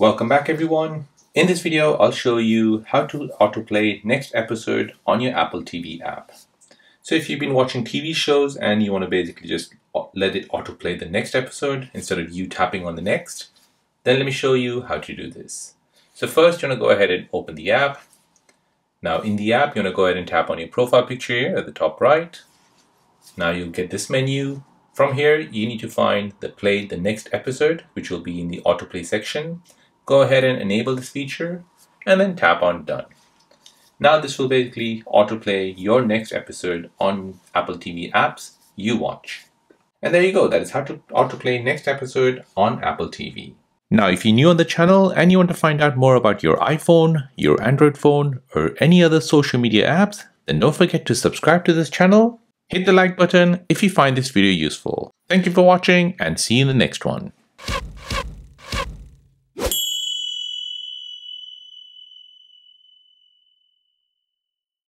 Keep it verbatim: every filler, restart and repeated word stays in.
Welcome back everyone. In this video, I'll show you how to autoplay next episode on your Apple T V app. So if you've been watching T V shows and you want to basically just let it autoplay the next episode instead of you tapping on the next, then let me show you how to do this. So first you want to go ahead and open the app. Now in the app, you want to go ahead and tap on your profile picture here at the top right. Now you'll get this menu. From here, you need to find the play the next episode, which will be in the autoplay section. Go ahead and enable this feature and then tap on done. Now this will basically autoplay your next episode on Apple T V apps you watch. And there you go, that is how to autoplay next episode on Apple T V. Now if you're new on the channel and you want to find out more about your iPhone, your Android phone or any other social media apps, then don't forget to subscribe to this channel. Hit the like button if you find this video useful. Thank you for watching and see you in the next one.